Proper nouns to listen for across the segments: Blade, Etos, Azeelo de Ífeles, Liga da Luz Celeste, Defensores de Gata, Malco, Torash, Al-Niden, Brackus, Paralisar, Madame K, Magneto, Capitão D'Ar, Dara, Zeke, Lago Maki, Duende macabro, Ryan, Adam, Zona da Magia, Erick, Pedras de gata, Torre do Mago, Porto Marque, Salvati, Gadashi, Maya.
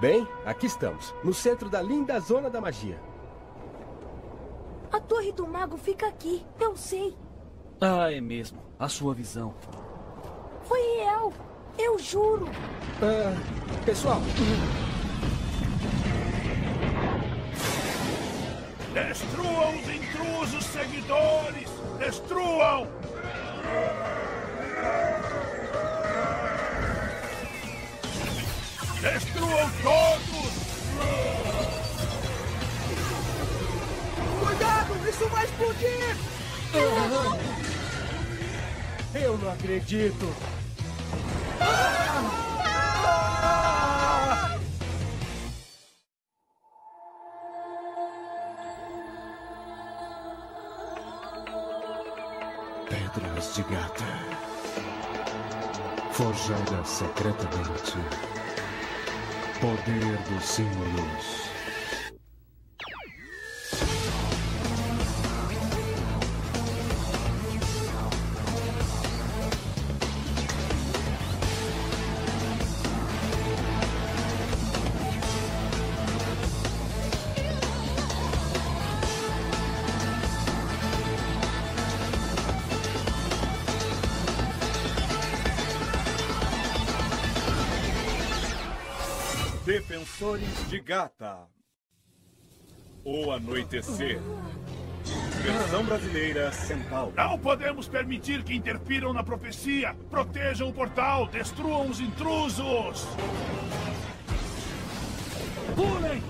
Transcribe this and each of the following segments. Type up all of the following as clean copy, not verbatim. Bem, aqui estamos, no centro da linda Zona da Magia. A Torre do Mago fica aqui, eu sei. Ah, é mesmo. A sua visão. Foi real, eu juro. Pessoal... Destruam os intrusos seguidores! Destruam! Destruam todos! Cuidado! Isso vai explodir! Eu não acredito! Pedras de gata, forjada secretamente, poder dos símbolos. Defensores de Gata. O Anoitecer. Versão brasileira Centauro. Não podemos permitir que interfiram na profecia. Protejam o portal. Destruam os intrusos. Pulem!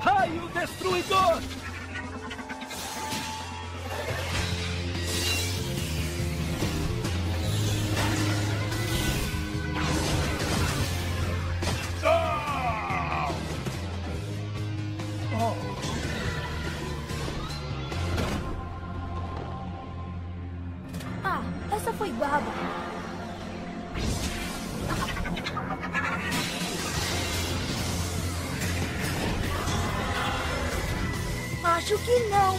Raio Destruidor! Acho que não.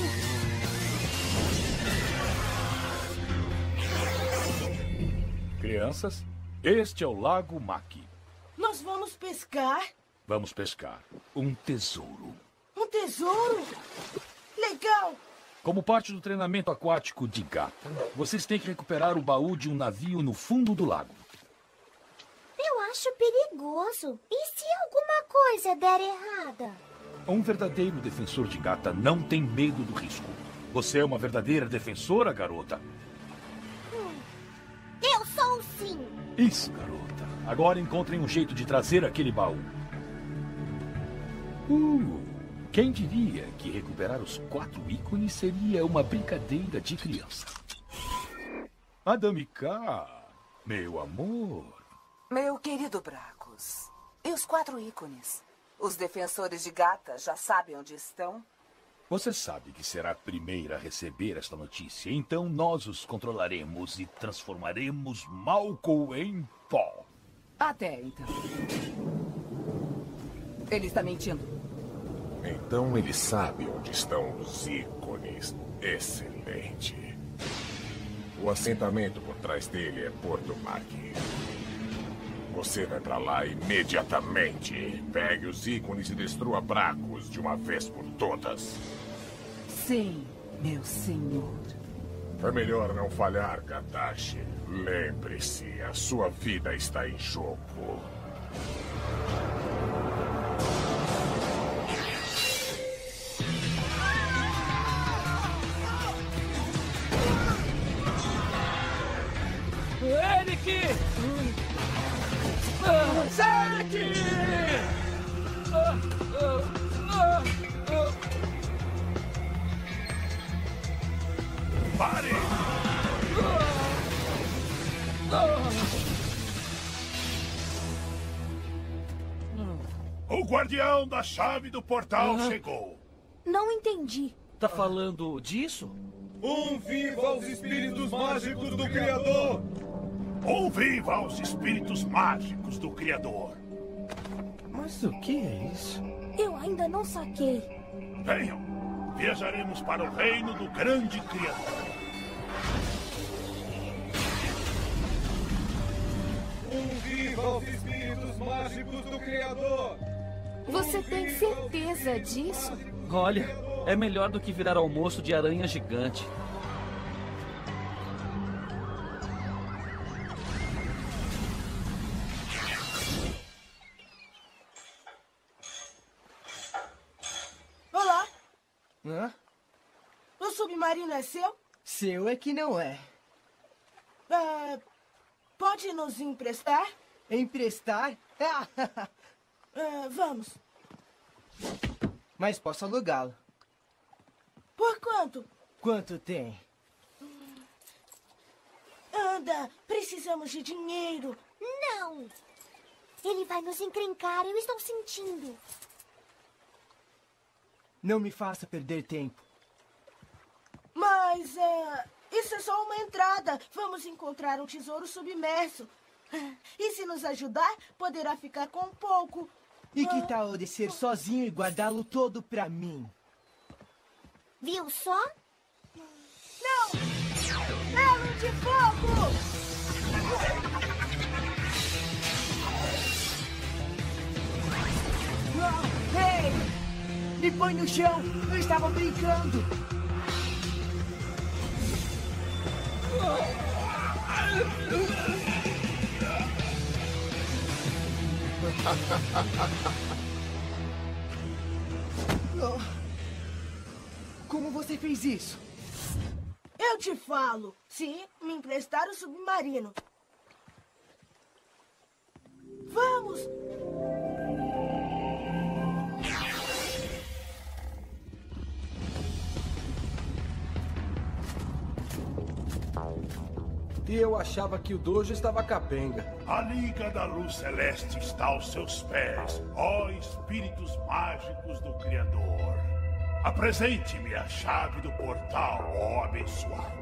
Crianças, este é o Lago Maki. Nós vamos pescar? Vamos pescar um tesouro. Um tesouro? Legal! Como parte do treinamento aquático de gata, vocês têm que recuperar o baú de um navio no fundo do lago. Eu acho perigoso. E se alguma coisa der errada? Um verdadeiro defensor de gata não tem medo do risco. Você é uma verdadeira defensora, garota? Eu sou sim. Isso, garota. Agora encontrem um jeito de trazer aquele baú. Quem diria que recuperar os 4 ícones seria uma brincadeira de criança? Madame K, meu amor. Meu querido Brackus, e os 4 ícones? Os defensores de gata já sabem onde estão? Você sabe que será a primeira a receber esta notícia, então nós os controlaremos e transformaremos Malco em pó. Até então. Ele está mentindo. Então ele sabe onde estão os ícones. Excelente. O assentamento por trás dele é Porto Marque. Você vai pra lá imediatamente. Pegue os ícones e destrua Brackus de uma vez por todas. Sim, meu senhor. É melhor não falhar, Gadashi. Lembre-se, a sua vida está em jogo. Erick! Zeke! Pare! O guardião da chave do portal chegou. Não entendi. Tá falando disso? Viva aos espíritos mágicos do Criador! Viva aos espíritos mágicos do Criador! Mas o que é isso? Eu ainda não saquei. Venham! Viajaremos para o reino do grande Criador. Viva os espíritos mágicos do Criador! Você tem certeza disso? Olha, é melhor do que virar almoço de aranha gigante. Olá! Hã? O submarino é seu? Seu é que não é. Pode nos emprestar? Emprestar? Vamos. Mas posso alugá-lo. Por quanto? Quanto tem? Anda, precisamos de dinheiro. Não! Ele vai nos encrencar, eu estou sentindo. Não me faça perder tempo. Mas... isso é só uma entrada. Vamos encontrar um tesouro submerso. E se nos ajudar, poderá ficar com um pouco. E que tal eu descer sozinho e guardá-lo todo pra mim? Viu só? Não! Elo de fogo! Ei! Me põe no chão! Eu estava brincando! Como você fez isso? Eu te falo, se me emprestar o submarino. Vamos! E eu achava que o dojo estava capenga. A Liga da Luz Celeste está aos seus pés, ó espíritos mágicos do Criador. Apresente-me a chave do portal, ó abençoado.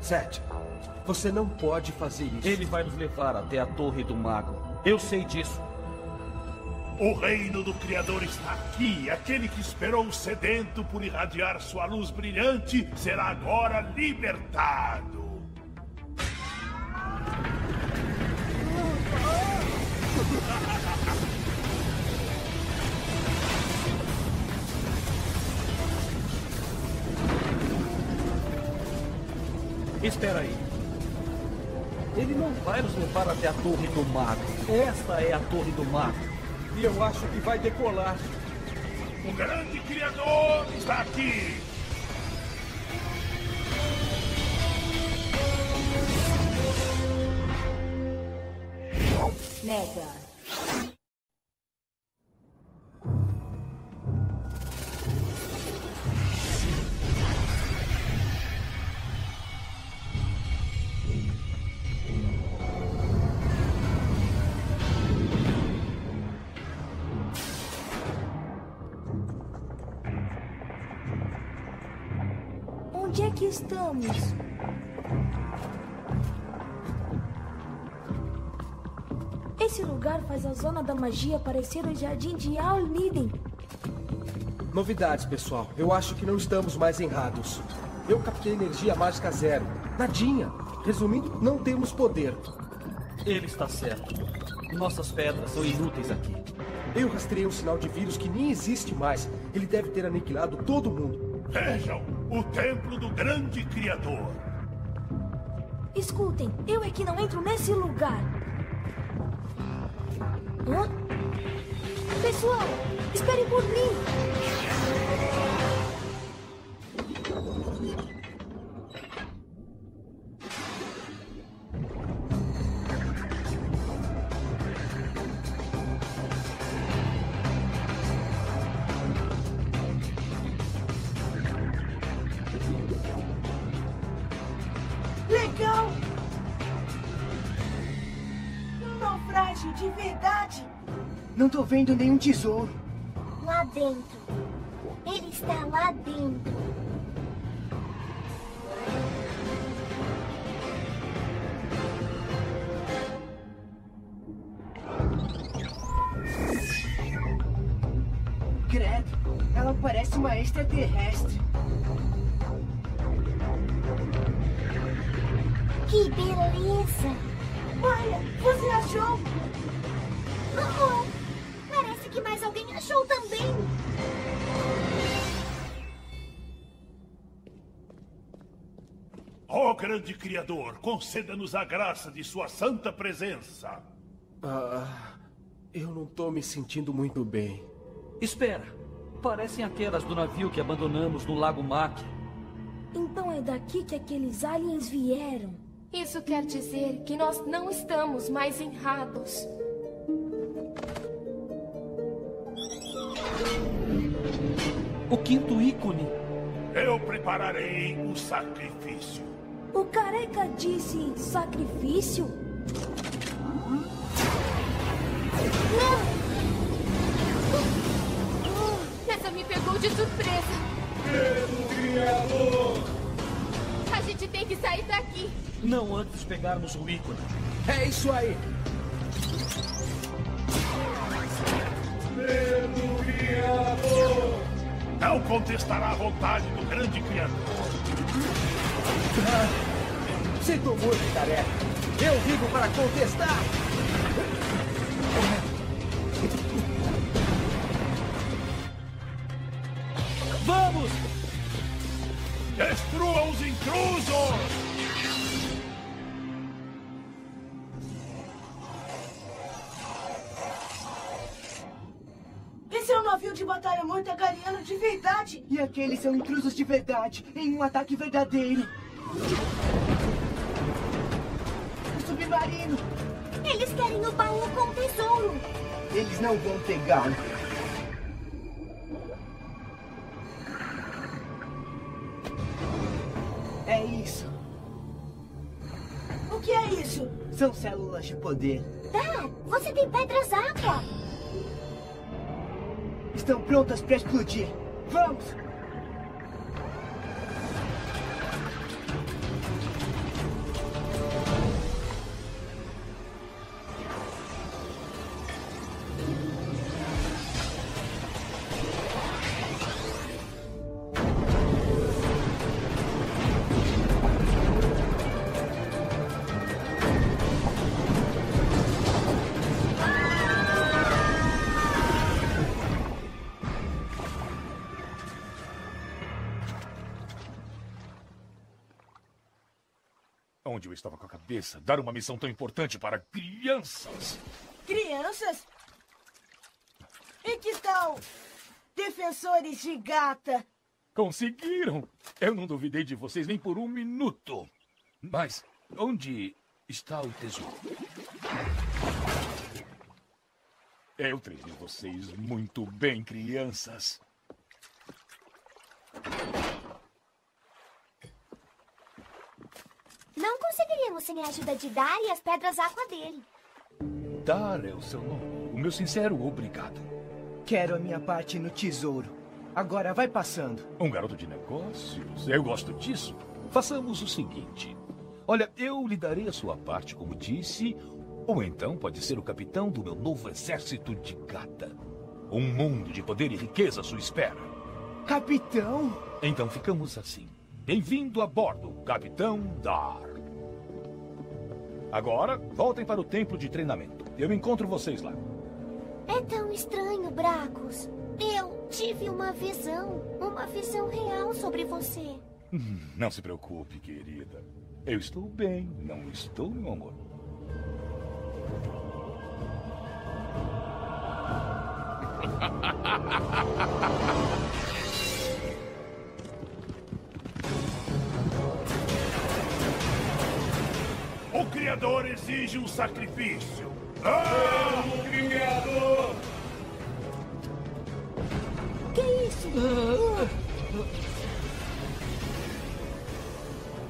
7. Você não pode fazer isso. Ele vai nos levar até a Torre do Mago. Eu sei disso. O reino do Criador está aqui. Aquele que esperou sedento por irradiar sua luz brilhante será agora libertado. Espera aí. Ele não vai nos levar até a Torre do Mago. Esta é a Torre do Mago. E eu acho que vai decolar. O grande Criador está aqui. Mega. Estamos. Esse lugar faz a Zona da Magia parecer o Jardim de Al-Niden. Novidades, pessoal. Eu acho que não estamos mais errados. Eu captei energia mágica zero. Nadinha. Resumindo, não temos poder. Ele está certo. Nossas pedras são inúteis aqui. Eu rastrei um sinal de vírus que nem existe mais. Ele deve ter aniquilado todo mundo. Vejam! O templo do grande Criador. Escutem, eu é que não entro nesse lugar. Hã? Pessoal, esperem por mim. Não tô vendo nenhum tesouro. Lá dentro. Ele está lá dentro. Credo, ela parece uma extraterrestre. Que beleza! Maya, você achou? Oh, parece que mais alguém achou também. Ó grande Criador, conceda-nos a graça de sua santa presença. Eu não tô me sentindo muito bem. Espera, parecem aquelas do navio que abandonamos no Lago Maki. Então é daqui que aqueles aliens vieram. Isso quer dizer que nós não estamos mais em Rados. O quinto ícone. Eu prepararei o sacrifício. O careca disse sacrifício? Não! Essa me pegou de surpresa. Meu Criador! A gente tem que sair daqui. Não antes pegarmos o ícone. É isso aí. Meu Criador! Não contestará a vontade do grande Criador. Sinto muito, Tarek. Eu vivo para contestar. Vamos! Destrua os intrusos! De batalha morta gariano de verdade. E aqueles são intrusos de verdade, em um ataque verdadeiro. O submarino. Eles querem o baú com o tesouro. Eles não vão pegá-lo. É isso. O que é isso? São células de poder. Tá, você tem pedras água. Estão prontas para explodir. Vamos! Eu estava com a cabeça. Dar uma missão tão importante para crianças. Crianças? E que tal Defensores de Gata? Conseguiram! Eu não duvidei de vocês nem por um minuto. Mas onde está o tesouro? Eu treinei vocês muito bem, crianças. Não conseguiríamos sem a ajuda de Dara e as pedras água dele. Dara é o seu nome. O meu sincero obrigado. Quero a minha parte no tesouro. Agora vai passando. Um garoto de negócios? Eu gosto disso. Façamos o seguinte. Olha, eu lhe darei a sua parte, como disse, ou então pode ser o capitão do meu novo exército de gata. Um mundo de poder e riqueza à sua espera. Capitão? Então ficamos assim. Bem-vindo a bordo, Capitão D'Ar. Agora, voltem para o templo de treinamento. Eu encontro vocês lá. É tão estranho, Brackus. Eu tive uma visão real sobre você. Não se preocupe, querida. Eu estou bem, não estou, meu amor? O Criador exige um sacrifício. Vamos, Criador! Que isso?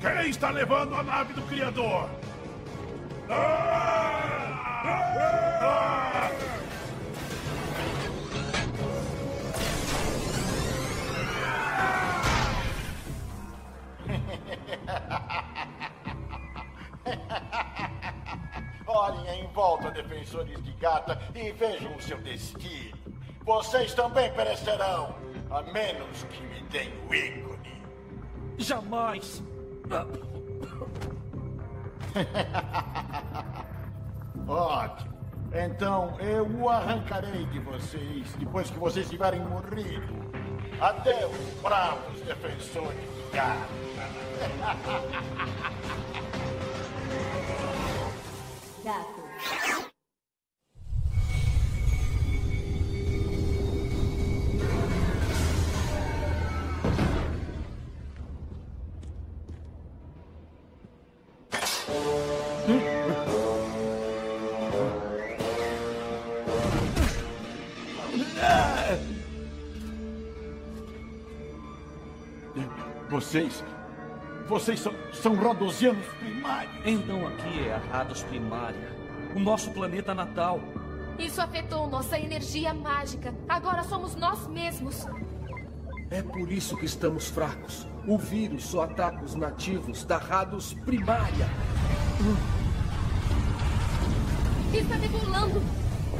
Quem está levando a nave do Criador? Olhem em volta, defensores de gata, e vejam o seu destino. Vocês também perecerão, a menos que me deem o ícone. Jamais! Ótimo. Então eu o arrancarei de vocês depois que vocês tiverem morrido. Adeus, bravos defensores de gata. Gato. Vocês são radosianos primários. Então aqui é a Rados Primária, o nosso planeta natal. Isso afetou nossa energia mágica. Agora somos nós mesmos. É por isso que estamos fracos. O vírus só ataca os nativos da Rados Primária. Está decolando.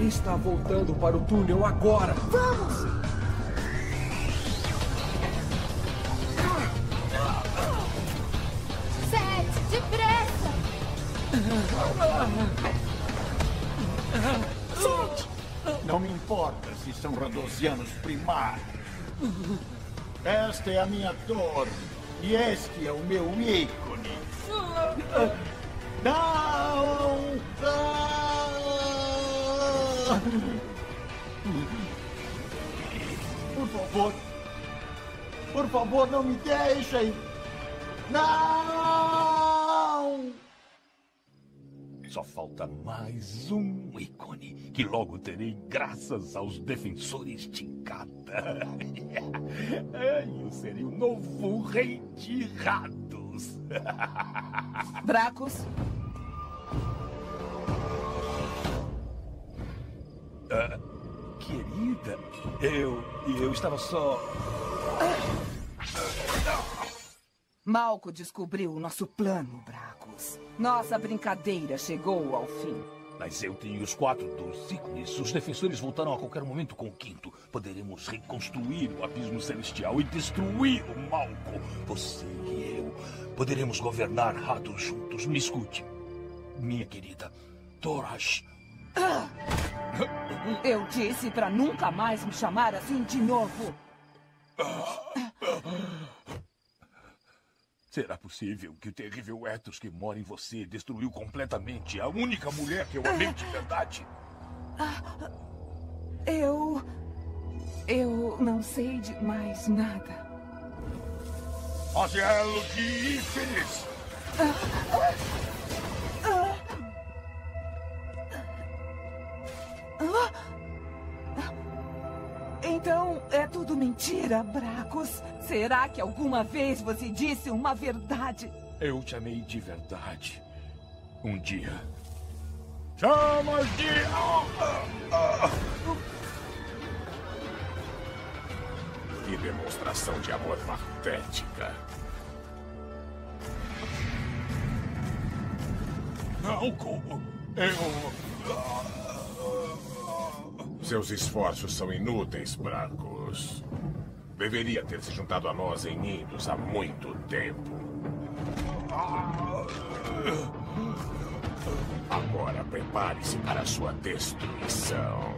Está voltando para o túnel agora. Vamos! Não me importa se são radosianos primários. Esta é a minha torre e este é o meu ícone. Não! Por favor, não me deixem. Não! Só falta mais um ícone, que logo terei graças aos defensores de gata. Eu serei o novo rei de ratos. Brackus? Ah, querida, eu estava só... Malco descobriu o nosso plano, Brackus. Nossa brincadeira chegou ao fim. Mas eu tenho os 4 dos ícones. Os defensores voltaram a qualquer momento com o 5º. Poderemos reconstruir o abismo celestial e destruir o Malco. Você e eu poderemos governar Rados juntos. Me escute, minha querida Torash. Eu disse pra nunca mais me chamar assim de novo. Será possível que o terrível Etos que mora em você destruiu completamente a única mulher que eu amei de verdade? Eu não sei de mais nada. Azeelo de Ífeles! Então, é tudo mentira, Brackus. Será que alguma vez você disse uma verdade? Eu te amei de verdade. Um dia. Chamas de... Que demonstração de amor patética. Não, como... Eu... Seus esforços são inúteis, Brackus. Deveria ter se juntado a nós em Nidos há muito tempo. Agora prepare-se para sua destruição.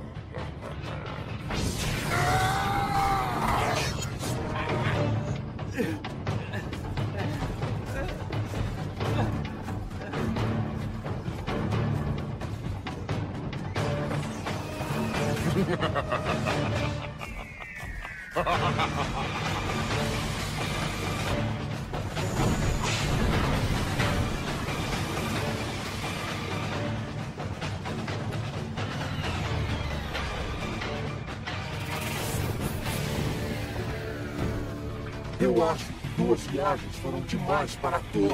Eu acho que 2 viagens foram demais para a torre.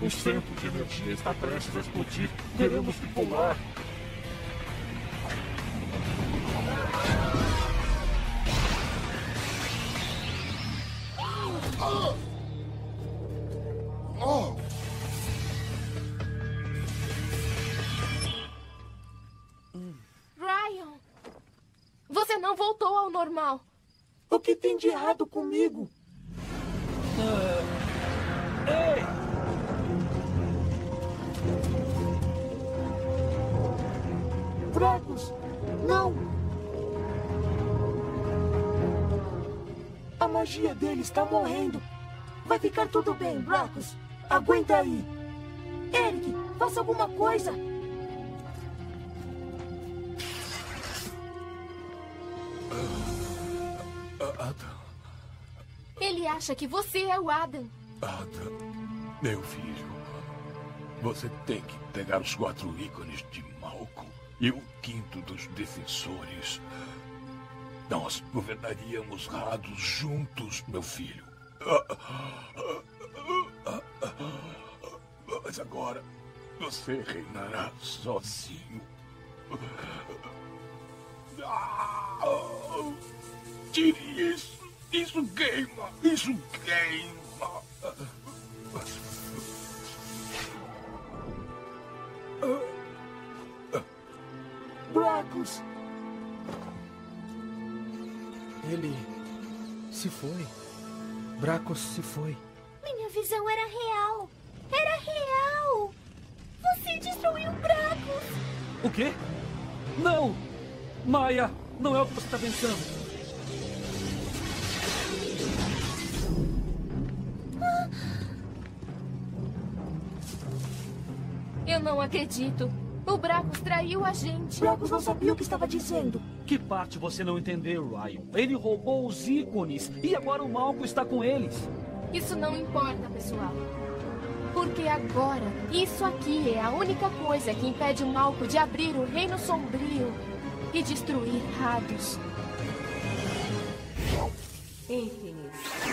O centro de energia está prestes a explodir. Teremos que pular. Ryan, você não voltou ao normal. O que tem de errado comigo? Ei! Brackus! Não! A magia dele está morrendo. Vai ficar tudo bem, Brackus. Aguenta aí. Erick, faça alguma coisa. Adam. Ele acha que você é o Adam. Adam, meu filho. Você tem que pegar os 4 ícones de Malco e o 5º dos defensores. Nós governaríamos Rados juntos, meu filho. Mas agora você reinará sozinho. Tire isso. Isso queima. Isso queima. Brackus! Ele se foi. Brackus se foi. Minha visão era real. Era real. Você destruiu Brackus. O quê? Não! Maya, não é o que você está pensando. Eu não acredito. O Brackus traiu a gente. Brackus não sabia o que estava dizendo. Que parte você não entendeu, Ryan? Ele roubou os ícones e agora o Malco está com eles. Isso não importa, pessoal. Porque agora, isso aqui é a única coisa que impede o Malco de abrir o Reino Sombrio e destruir Rados. Enfim.